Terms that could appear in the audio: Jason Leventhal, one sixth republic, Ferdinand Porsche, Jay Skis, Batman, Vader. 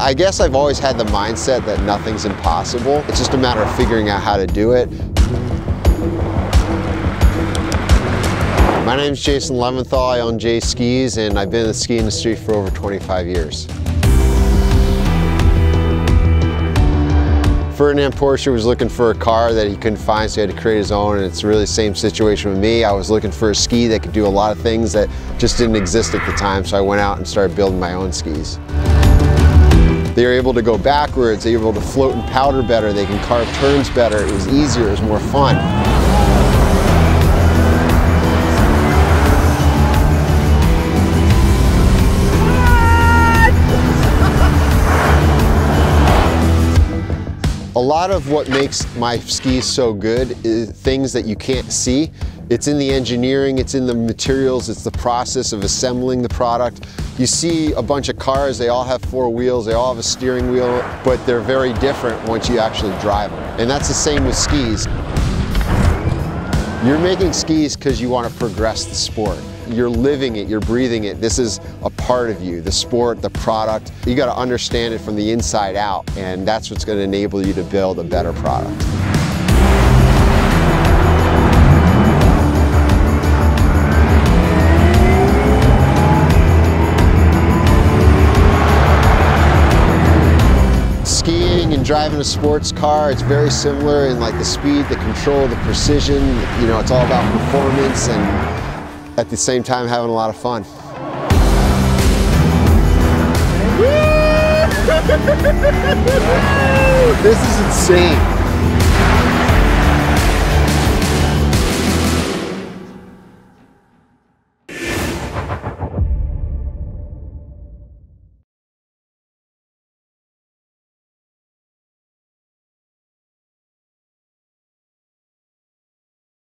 I guess I've always had the mindset that nothing's impossible. It's just a matter of figuring out how to do it. My name is Jason Leventhal. I own Jay Skis, and I've been in the ski industry for over 25 years. Ferdinand Porsche was looking for a car that he couldn't find, so he had to create his own, and it's really the same situation with me. I was looking for a ski that could do a lot of things that just didn't exist at the time, so I went out and started building my own skis. They were able to go backwards, they were able to float and powder better, they can carve turns better, it was easier, it was more fun. A lot of what makes my skis so good is things that you can't see. It's in the engineering, it's in the materials, it's the process of assembling the product. You see a bunch of cars, they all have four wheels, they all have a steering wheel, but they're very different once you actually drive them. And that's the same with skis. You're making skis because you want to progress the sport. You're living it, you're breathing it. This is a part of you, the sport, the product. You got to understand it from the inside out, and that's what's going to enable you to build a better product. Skiing and driving a sports car, it's very similar in like the speed, the control, the precision. You know, it's all about performance and at the same time having a lot of fun. This is insane.